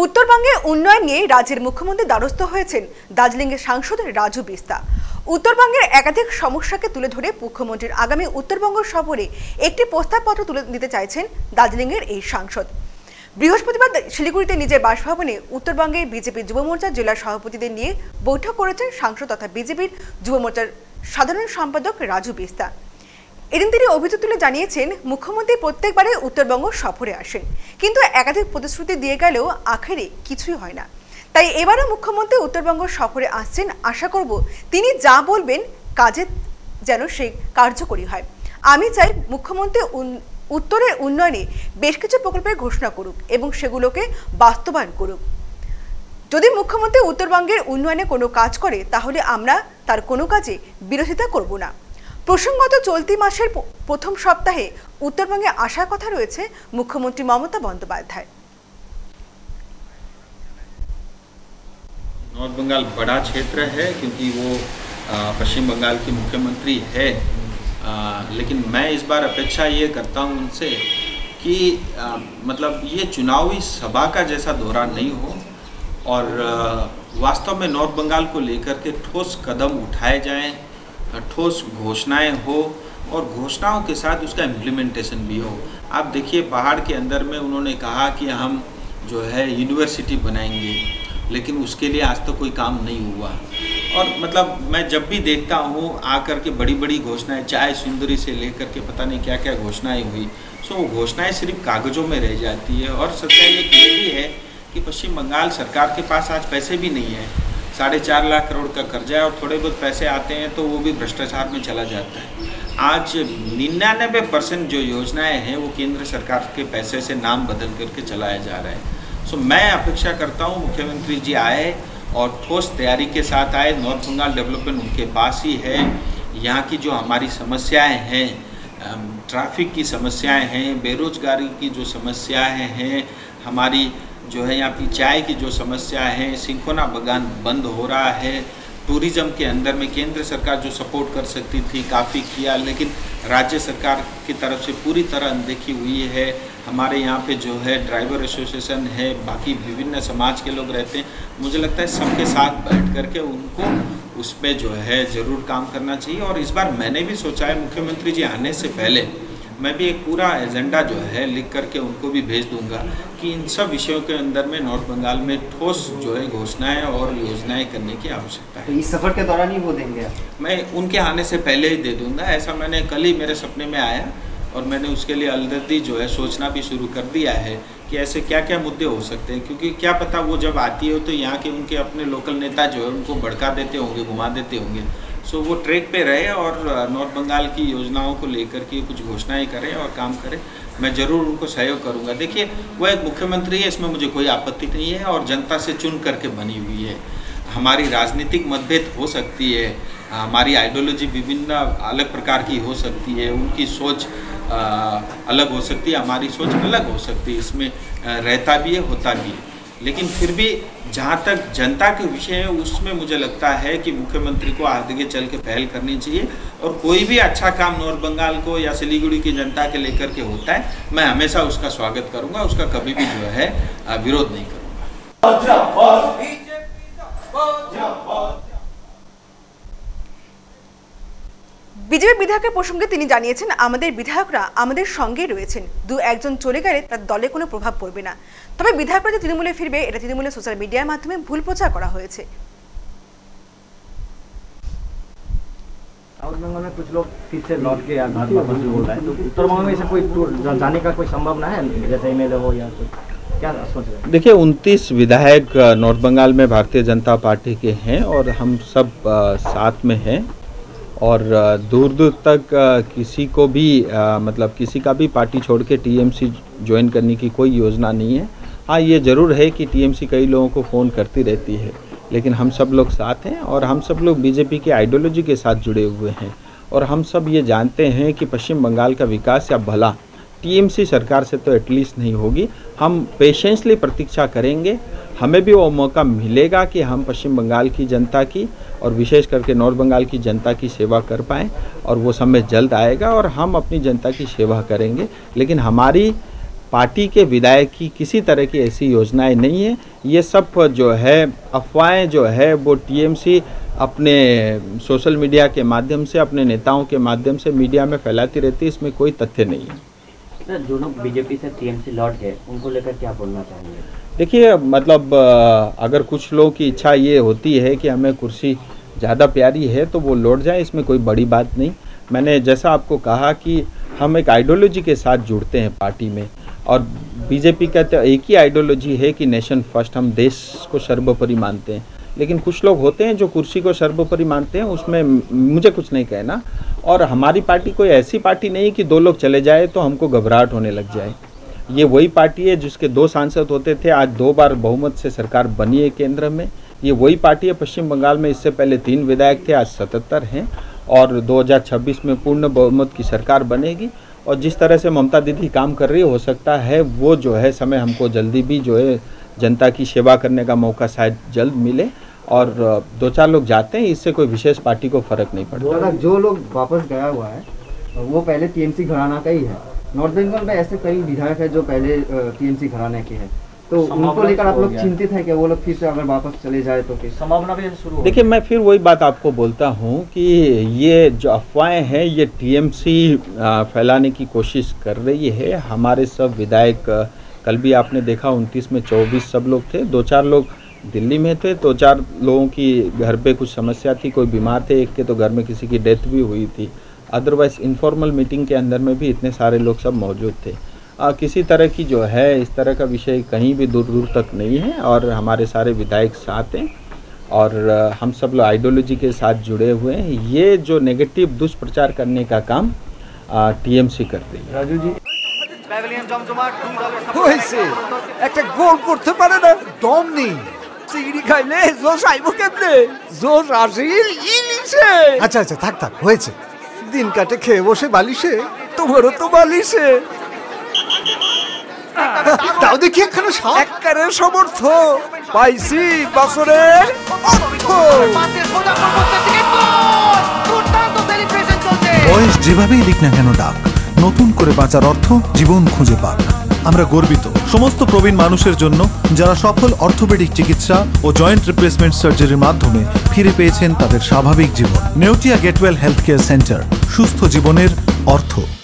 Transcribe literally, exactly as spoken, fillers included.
उत्तरबंगे उन्नयन निये राज्येर मुख्यमंत्री द्वारस्थ हয়েছেন दार्जिलिंगের सांसद राजू बिस्ता। उत्तरबंगेर एकाधिक समस्याके तुले धरे मुख्यमंत्रीर आगामी उत्तरबंग सफरे एकटी प्रस्तावपत्र तुले दिते चाइছেন दार्जिलिंगের এই सांसद। बृहस्पतिवार शिलिगुड़ीते निजेर बासभवने उत्तरबंगे बीजेपी युव मोर्चा जिला सभापतिदेर निये बैठक करेছেন सांसद तथा बीजेपीर युव मोर्चार साधारण सम्पादक राजू बिस्ता। एदिन तिनि अभियोग तुले जानिয়েছেন मुख्यमंत्री प्रत्येकबारे उत्तरबंग सफरे आसेन किन्तु एकाधिक प्रतिश्रुति दिए गेलेও आखिरे কিছুই হয় না। তাই এবারে মুখ্যমন্ত্রী उत्तरबंग सफरे আসছেন, आशा করব তিনি যা বলবেন কাজে যেন সেই কার্যকরী হয়। আমি চাই মুখ্যমন্ত্রী উত্তরের উন্নয়নে বেশ কিছু প্রকল্পের ঘোষণা করুক এবং সেগুলোকে বাস্তবায়ন করুক। যদি মুখ্যমন্ত্রী উত্তরবঙ্গের উন্নয়নে কোনো কাজ করে তাহলে আমরা তার কোনো কাজে বিরোধিতা করব না। প্রসঙ্গত চলতি মাসের প্রথম সপ্তাহে উত্তরবঙ্গে আসার কথা রয়েছে মুখ্যমন্ত্রী মমতা বন্দ্যোপাধ্যায়। नॉर्थ बंगाल बड़ा क्षेत्र है क्योंकि वो पश्चिम बंगाल की मुख्यमंत्री है, आ, लेकिन मैं इस बार अपेक्षा ये करता हूँ उनसे कि आ, मतलब ये चुनावी सभा का जैसा दौरा नहीं हो और वास्तव में नॉर्थ बंगाल को लेकर के ठोस कदम उठाए जाएं, ठोस घोषणाएं हो और घोषणाओं के साथ उसका इम्प्लीमेंटेशन भी हो। आप देखिए पहाड़ के अंदर में उन्होंने कहा कि हम जो है यूनिवर्सिटी बनाएंगे, लेकिन उसके लिए आज तक तो कोई काम नहीं हुआ। और मतलब मैं जब भी देखता हूँ आकर के बड़ी बड़ी घोषणाएं, चाय सुंदरी से लेकर के पता नहीं क्या क्या घोषणाएं हुई, सो वो घोषणाएँ सिर्फ कागज़ों में रह जाती है। और सच्चाई एक ये भी है कि पश्चिम बंगाल सरकार के पास आज पैसे भी नहीं है, साढ़े चार लाख करोड़ का कर्जा है और थोड़े बहुत पैसे आते हैं तो वो भी भ्रष्टाचार में चला जाता है। आज निन्यानवे परसेंट जो योजनाएँ हैं वो केंद्र सरकार के पैसे से नाम बदल करके चलाया जा रहा है। सो so, मैं अपेक्षा करता हूँ मुख्यमंत्री जी आए और ठोस तैयारी के साथ आए। नॉर्थ बंगाल डेवलपमेंट उनके पास ही है। यहाँ की जो हमारी समस्याएं हैं, ट्रैफिक की समस्याएं हैं, बेरोजगारी की जो समस्याएं हैं, हमारी जो है यहाँ की चाय की जो समस्या है, सिंकोना बगान बंद हो रहा है, टूरिज़्म के अंदर में केंद्र सरकार जो सपोर्ट कर सकती थी काफ़ी किया, लेकिन राज्य सरकार की तरफ से पूरी तरह अनदेखी हुई है। हमारे यहाँ पे जो है ड्राइवर एसोसिएशन है, बाकी विभिन्न समाज के लोग रहते हैं, मुझे लगता है सबके साथ बैठ करके उनको उस पर जो है ज़रूर काम करना चाहिए। और इस बार मैंने भी सोचा है मुख्यमंत्री जी आने से पहले मैं भी एक पूरा एजेंडा जो है लिख करके उनको भी भेज दूंगा कि इन सब विषयों के अंदर में नॉर्थ बंगाल में ठोस जो है घोषणाएँ और योजनाएँ करने की आवश्यकता है। इस सफ़र के दौरान ही वो देंगे, मैं उनके आने से पहले ही दे दूँगा। ऐसा मैंने कल ही मेरे सपने में आया और मैंने उसके लिए ऑलरेडी जो है सोचना भी शुरू कर दिया है कि ऐसे क्या क्या मुद्दे हो सकते हैं, क्योंकि क्या पता वो जब आती हो तो यहाँ के उनके अपने लोकल नेता जो है उनको भड़का देते होंगे, घुमा देते होंगे। सो वो ट्रैक पे रहे और नॉर्थ बंगाल की योजनाओं को लेकर के कुछ घोषणाएं करें और काम करें। मैं ज़रूर उनको सहयोग करूँगा। देखिए वह एक मुख्यमंत्री है, इसमें मुझे कोई आपत्ति नहीं है और जनता से चुन करके बनी हुई है। हमारी राजनीतिक मतभेद हो सकती है, हमारी आइडियोलॉजी विभिन्न अलग प्रकार की हो सकती है, उनकी सोच आ, अलग हो सकती है, हमारी सोच अलग हो सकती है, इसमें रहता भी है, होता भी है। लेकिन फिर भी जहाँ तक जनता के विषय है उसमें मुझे लगता है कि मुख्यमंत्री को आगे चल के पहल करनी चाहिए और कोई भी अच्छा काम नॉर्थ बंगाल को या सिलीगुड़ी की जनता के लेकर के होता है मैं हमेशा उसका स्वागत करूँगा, उसका कभी भी जो है विरोध नहीं करूँगा। বিজেপি বিধায়কের প্রসঙ্গে তিনি জানিয়েছেন আমাদের বিধায়করা আমাদের সঙ্গে রয়েছেন, দু একজন চলে গেলে তার দলে কোনো প্রভাব পড়বে না। তবে বিধায়করা যে তৃণমূলে ফিরবে এটা তৃণমূলের সোশ্যাল মিডিয়ার মাধ্যমে ভুল প্রচার করা হয়েছে। नॉर्थ बंगाल में कुछ लोग फिर से लौट के या भाजपा बंद बोल रहा है, तो उत्तर बंगाल में ऐसा कोई जाने का कोई संभावना है जैसे एमएलए हो या क्या सोच रहे हैं? देखिए उनतीस विधायक नॉर्थ बंगाल में भारतीय जनता पार्टी के हैं और हम सब साथ में हैं और दूर दूर तक किसी को भी मतलब किसी का भी पार्टी छोड़ के टीएमसी ज्वाइन करने की कोई योजना नहीं है। हाँ ये ज़रूर है कि टीएमसी कई लोगों को फ़ोन करती रहती है, लेकिन हम सब लोग साथ हैं और हम सब लोग बीजेपी की आइडियोलॉजी के साथ जुड़े हुए हैं और हम सब ये जानते हैं कि पश्चिम बंगाल का विकास या भला टीएमसी सरकार से तो एटलीस्ट नहीं होगी। हम पेशेंसली प्रतीक्षा करेंगे, हमें भी वो मौका मिलेगा कि हम पश्चिम बंगाल की जनता की और विशेष करके नॉर्थ बंगाल की जनता की सेवा कर पाएँ और वो समय जल्द आएगा और हम अपनी जनता की सेवा करेंगे। लेकिन हमारी पार्टी के विधायक की किसी तरह की ऐसी योजनाएं नहीं है। ये सब जो है अफवाहें जो है वो टीएमसी अपने सोशल मीडिया के माध्यम से, अपने नेताओं के माध्यम से मीडिया में फैलाती रहती है, इसमें कोई तथ्य नहीं है। सर, जो लोग बीजेपी से टीएमसी लौट गए उनको लेकर क्या बोलना चाहेंगे? देखिए, मतलब अगर कुछ लोगों की इच्छा ये होती है कि हमें कुर्सी ज़्यादा प्यारी है तो वो लौट जाए, इसमें कोई बड़ी बात नहीं। मैंने जैसा आपको कहा कि हम एक आइडियोलॉजी के साथ जुड़ते हैं पार्टी में, और बीजेपी का तो एक ही आइडियोलॉजी है कि नेशन फर्स्ट, हम देश को सर्वोपरि मानते हैं। लेकिन कुछ लोग होते हैं जो कुर्सी को सर्वोपरि मानते हैं, उसमें मुझे कुछ नहीं कहना। और हमारी पार्टी कोई ऐसी पार्टी नहीं कि दो लोग चले जाए तो हमको घबराहट होने लग जाए। ये वही पार्टी है जिसके दो सांसद होते थे, आज दो बार बहुमत से सरकार बनी है केंद्र में। ये वही पार्टी है, पश्चिम बंगाल में इससे पहले तीन विधायक थे, आज सतहत्तर हैं, और दो हज़ार छब्बीस में पूर्ण बहुमत की सरकार बनेगी। और जिस तरह से ममता दीदी काम कर रही है, हो सकता है वो जो है समय हमको जल्दी भी जो है जनता की सेवा करने का मौका शायद जल्द मिले, और दो चार लोग जाते हैं, इससे कोई विशेष पार्टी को फर्क नहीं पड़ता। जो लोग वापस गया हुआ है वो पहले टीएमसी घराना का ही है। नॉर्थ बंगाल में ऐसे कई विधायक है जो पहले टीएमसी घराने के हैं, तो उनको लेकर आप लोग चिंतित है कि वो लोग फिर से अगर वापस चले जाए तो संभावना भी शुरू। देखिए, मैं फिर वही बात आपको बोलता हूँ कि ये जो अफवाहें हैं ये टीएमसी फैलाने की कोशिश कर रही है। हमारे सब विधायक, कल भी आपने देखा उनतीस में चौबीस सब लोग थे, दो चार लोग दिल्ली में थे, दो चार लोगों की घर पे कुछ समस्या थी, कोई बीमार थे, एक के तो घर में किसी की डेथ भी हुई थी। अदरवाइज इनफॉर्मल मीटिंग के अंदर में भी इतने सारे लोग सब मौजूद थे। आ, किसी तरह की जो है इस तरह का विषय कहीं भी दूर दूर तक नहीं है, और हमारे सारे विधायक साथ हैं, और आ, हम सब लोग आइडियोलॉजी के साथ जुड़े हुए हैं। ये जो नेगेटिव दुष्प्रचार करने का काम टीएमसी करती है। राजू जी, गोल करते पारे ना, दम नहीं, सीढ़ी खाइले जोश आइबो केमने, जोश आसे इंग्लिशे। अच्छा अच्छा, থাক থাক, হয়েছে, দিন কাটে খেয়ে বসে বালিশে, তোমারও তো বালিশে। তাও দেখি একখানা সাপ, এককারে সমর্থ পাইছি বছরের অর্থ। বয়স যেভাবেই লিখ না কেন ডাক, নতুন করে বাঁচার অর্থ জীবন খুঁজে পাক। আমরা গর্বিত সমস্ত প্রবীণ মানুষের জন্য যারা সফল অর্থোপেডিক চিকিৎসা ও জয়েন্ট রিপ্লেসমেন্ট সার্জারির মাধ্যমে ফিরে পেয়েছেন তাদের স্বাভাবিক জীবন। Neotia Getwell health care centre, সুস্থ জীবনের অর্থ।